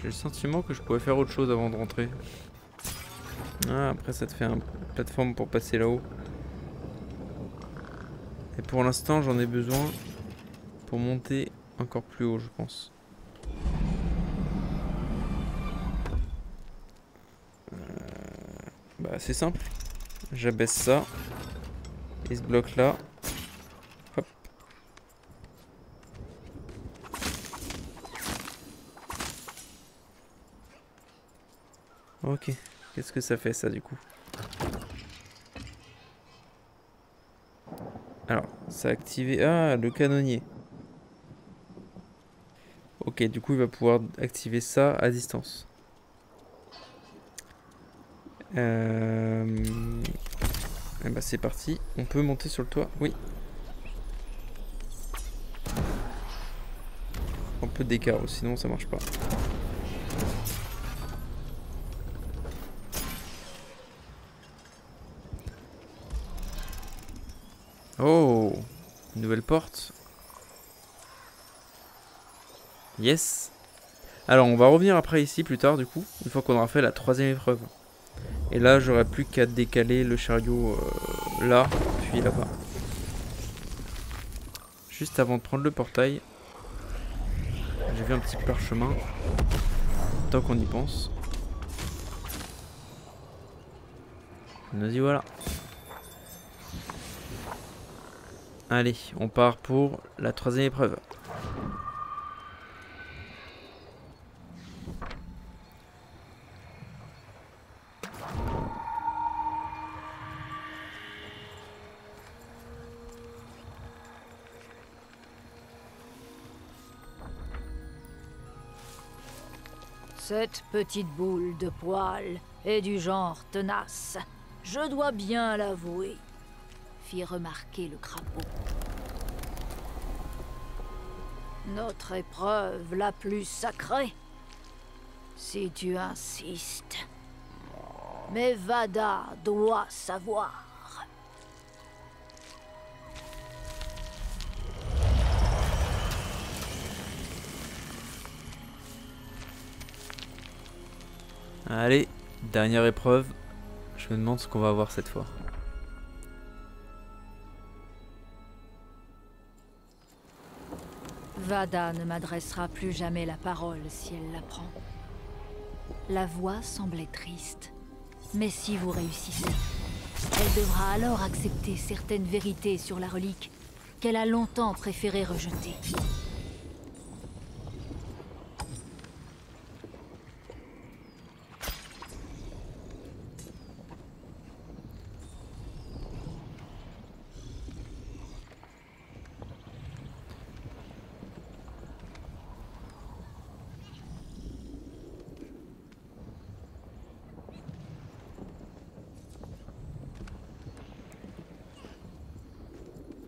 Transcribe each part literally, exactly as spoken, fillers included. J'ai le sentiment que je pouvais faire autre chose avant de rentrer. Ah, après ça te fait une plateforme pour passer là-haut. Et pour l'instant j'en ai besoin pour monter encore plus haut, je pense. Euh, bah c'est simple. J'abaisse ça. Et ce bloc là. Hop. Ok. Qu'est-ce que ça fait ça du coup? Alors, ça a activé... Ah, le canonnier. Ok, du coup il va pouvoir activer ça à distance. Euh... Et bah c'est parti, on peut monter sur le toit, oui. Un peu d'écart, sinon ça marche pas. Oh, une nouvelle porte. Yes. Alors on va revenir après ici plus tard du coup, une fois qu'on aura fait la troisième épreuve. Et là j'aurai plus qu'à décaler le chariot euh, là, puis là-bas. Juste avant de prendre le portail, j'ai vu un petit parchemin. Tant qu'on y pense. Nous y voilà. Allez, on part pour la troisième épreuve. Cette petite boule de poil est du genre tenace, je dois bien l'avouer. Fit remarquer le crapaud. Notre épreuve la plus sacrée, si tu insistes. Mais Vada doit savoir. Allez, dernière épreuve. Je me demande ce qu'on va avoir cette fois. Vada ne m'adressera plus jamais la parole si elle l'apprend. La voix semblait triste, mais si vous réussissez, elle devra alors accepter certaines vérités sur la relique qu'elle a longtemps préféré rejeter.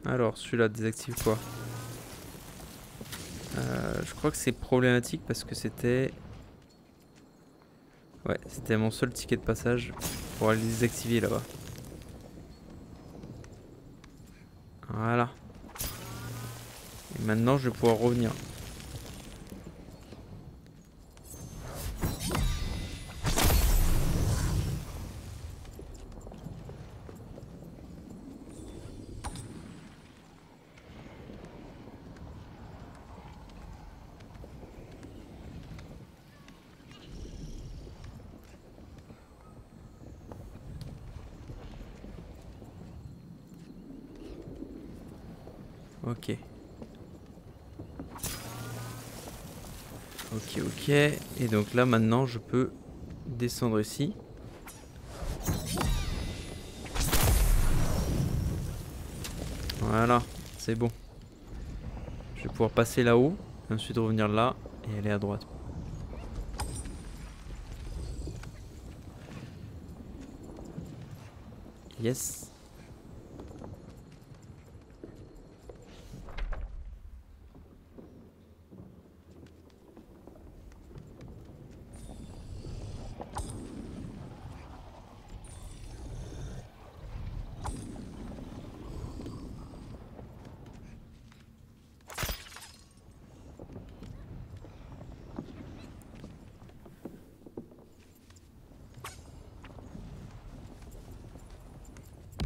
Alors celui-là désactive quoi? euh, Je crois que c'est problématique parce que c'était... Ouais, c'était mon seul ticket de passage pour aller désactiver là-bas. Voilà. Et maintenant je vais pouvoir revenir. Ok. Ok, ok. Et donc là, maintenant, je peux descendre ici. Voilà, c'est bon. Je vais pouvoir passer là-haut, ensuite revenir là et aller à droite. Yes.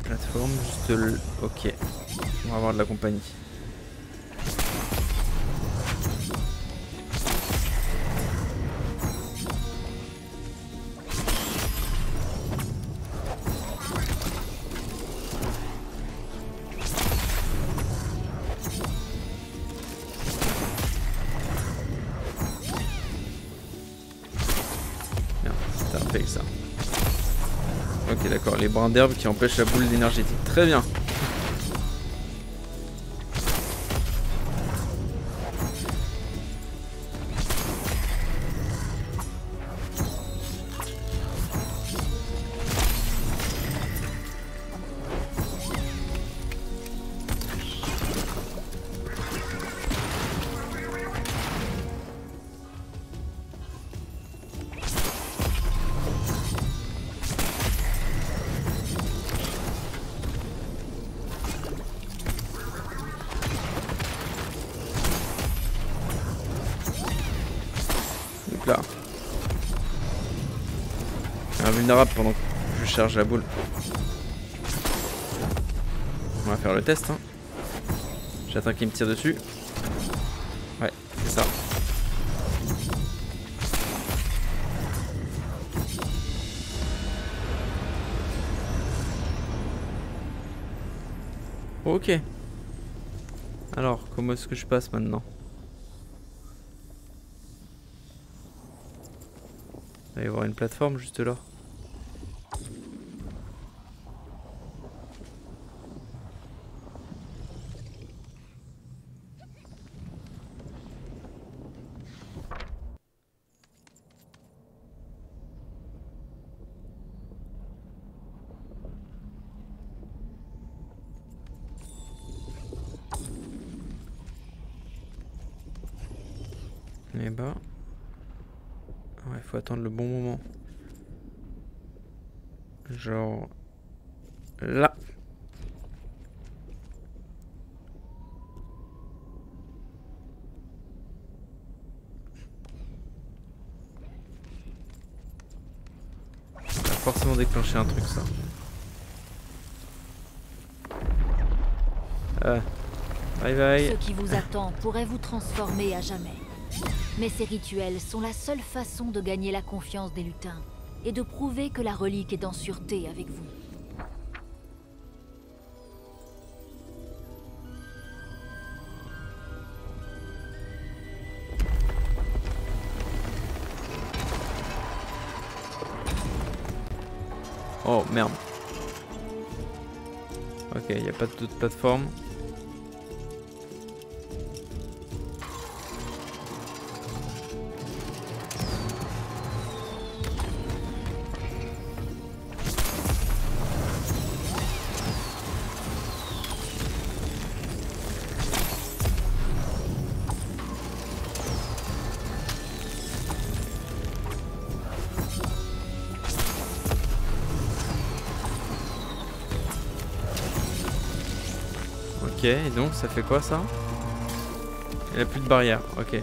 plateforme, juste le... Ok, on va avoir de la compagnie. Ok, d'accord, les brins d'herbe qui empêchent la boule d'énergétique. Très bien. Là. Invulnérable pendant que je charge la boule. On va faire le test. Hein. J'attends qu'il me tire dessus. Ouais, c'est ça. Ok. Alors, comment est-ce que je passe maintenant ? Il va y avoir une plateforme juste là. Et bah... Ouais, faut attendre le bon moment. Genre... Là. Ça va forcément déclencher un truc, ça. Euh... Bye bye. Ce qui vous attend pourrait vous transformer à jamais. Mais ces rituels sont la seule façon de gagner la confiance des lutins et de prouver que la relique est en sûreté avec vous. Oh merde. Ok, il n'y a pas d'autre plateforme. Ok, et donc ça fait quoi ça? Il n'y a plus de barrière, ok. Et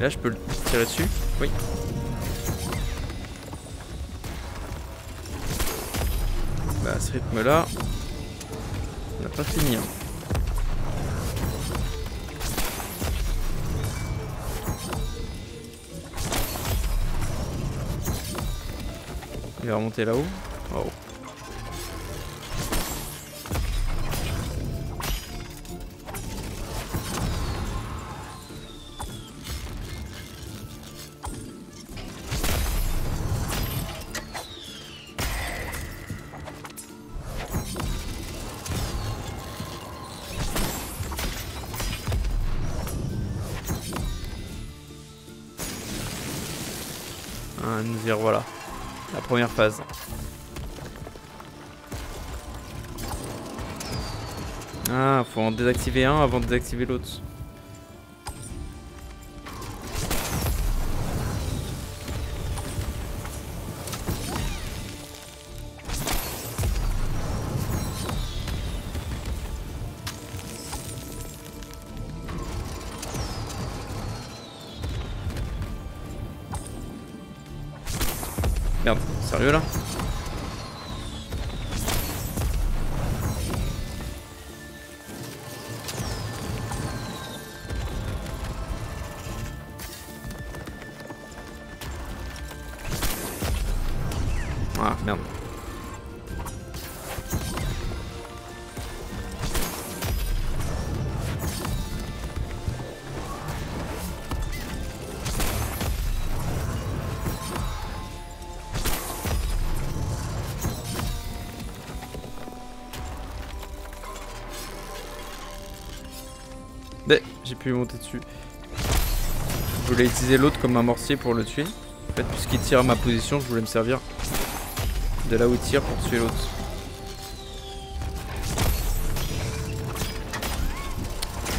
là je peux le tirer dessus? Oui. Bah à ce rythme là, on n'a pas fini. Hein. Il va remonter là-haut? Waouh. À nous dire voilà la première phase. Ah, faut en désactiver un avant de désactiver l'autre. Merde, sérieux là? Ah merde. Mais j'ai pu monter dessus. Je voulais utiliser l'autre comme un mortier pour le tuer. En fait, puisqu'il tire à ma position, je voulais me servir de là où il tire pour tuer l'autre.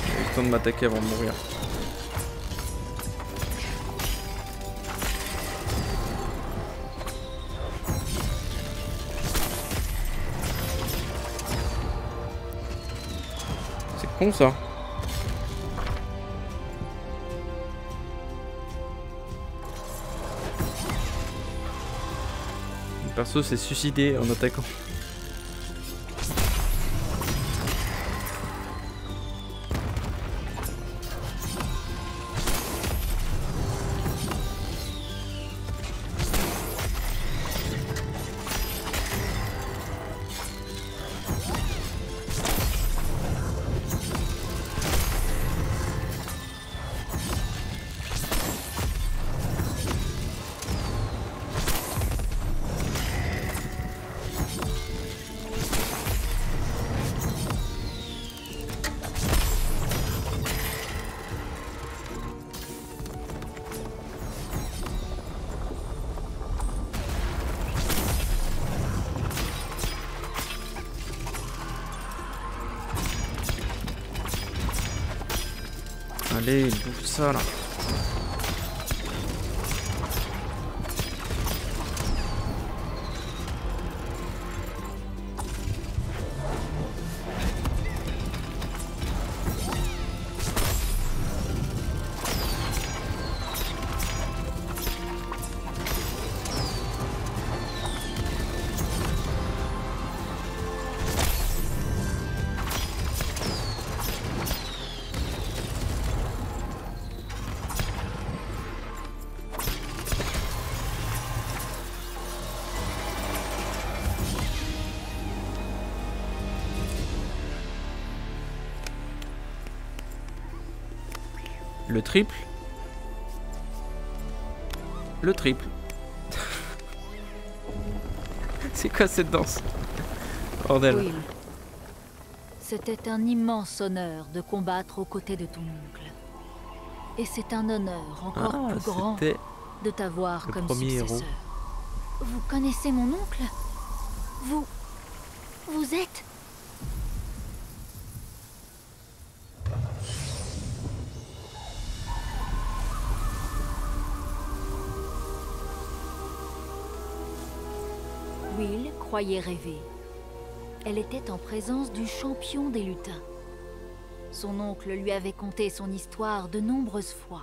J'ai eu le temps de m'attaquer avant de mourir. C'est con ça. Perso s'est suicidé en attaquant. Allez, il bouffe ça là. Le triple. Le triple. C'est quoi cette danse? Bordel. Oui. C'était un immense honneur de combattre aux côtés de ton oncle. Et c'est un honneur encore ah, plus grand de t'avoir comme successeur. Héros. Vous connaissez mon oncle? Vous... Vous êtes... Quill croyait rêver. Elle était en présence du champion des lutins. Son oncle lui avait conté son histoire de nombreuses fois.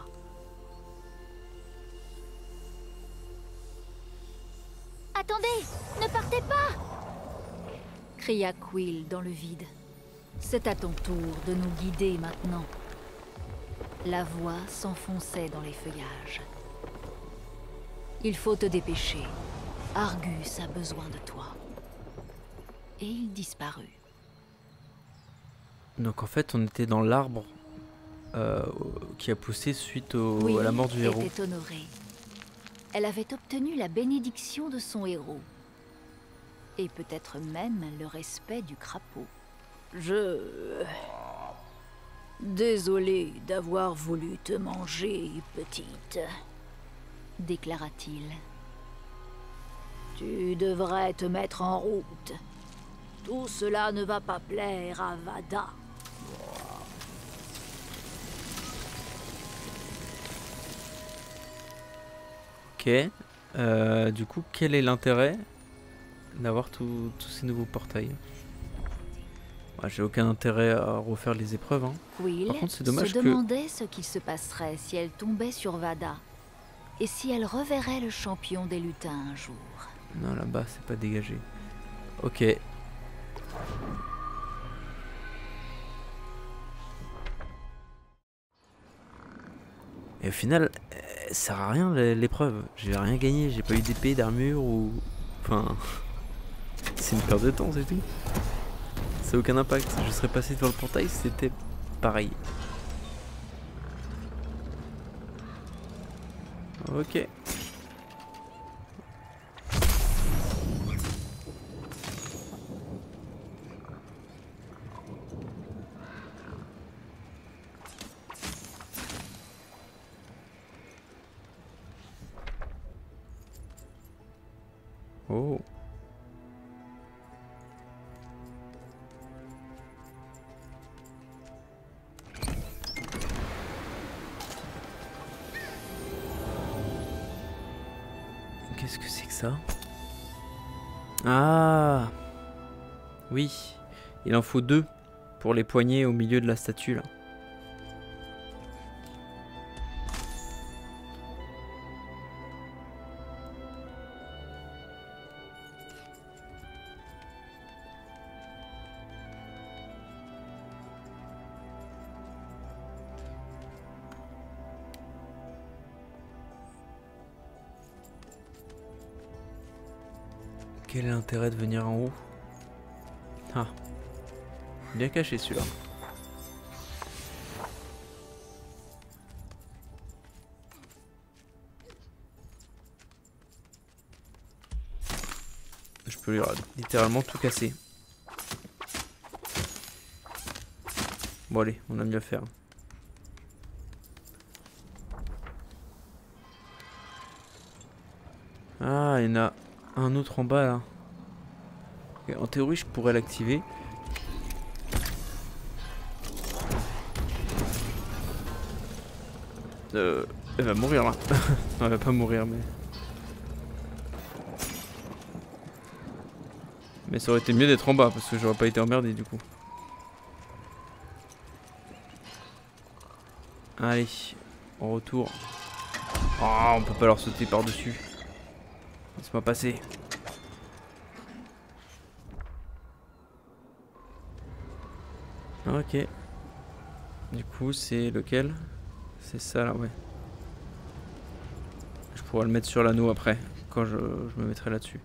Attendez, ne partez pas! Cria Quill dans le vide. C'est à ton tour de nous guider maintenant. La voix s'enfonçait dans les feuillages. Il faut te dépêcher. Argus a besoin de toi. Et il disparut. Donc en fait, on était dans l'arbre euh, qui a poussé suite au, oui, à la mort du héros. Elle était honorée. Elle avait obtenu la bénédiction de son héros. Et peut-être même le respect du crapaud. Je... Désolé d'avoir voulu te manger, petite, déclara-t-il. Tu devrais te mettre en route. Tout cela ne va pas plaire à Vada. Ok. Euh, du coup, quel est l'intérêt d'avoir tous ces nouveaux portails? Bah, j'ai aucun intérêt à refaire les épreuves. Hein. Par contre, c'est dommage que... Quill se demandait ce qu'il se passerait si elle tombait sur Vada. et si elle reverrait le champion des lutins un jour. Non, là-bas, c'est pas dégagé. Ok. Et au final, euh, ça sert à rien l'épreuve. J'ai rien gagné, j'ai pas eu d'épée, d'armure ou... Enfin... C'est une perte de temps, c'est tout. Ça n'a aucun impact. Je serais passé devant le portail, c'était pareil. Ok. Oh. Qu'est-ce que c'est que ça? Ah oui, il en faut deux pour les poignées au milieu de la statue là. Quel est l'intérêt de venir en haut? Ah, bien caché celui-là. Je peux lui littéralement tout casser. Bon allez, on a mieux à faire. Ah, il y en a un autre en bas là. Okay, en théorie je pourrais l'activer. Euh, elle va mourir là. Non, elle va pas mourir mais... Mais ça aurait été mieux d'être en bas parce que j'aurais pas été emmerdé du coup. Allez, en retour. Oh, on peut pas leur sauter par dessus. Laisse-moi passer. Ok. Du coup, c'est lequel? C'est ça là, ouais. Je pourrais le mettre sur l'anneau après, quand je, je me mettrai là-dessus.